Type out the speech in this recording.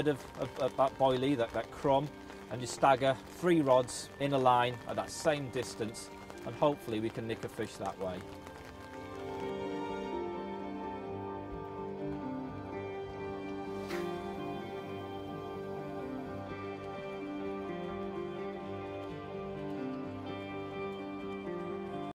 spread of that boilie, that crumb, and you stagger 3 rods in a line at that same distance, and hopefully we can nick a fish that way.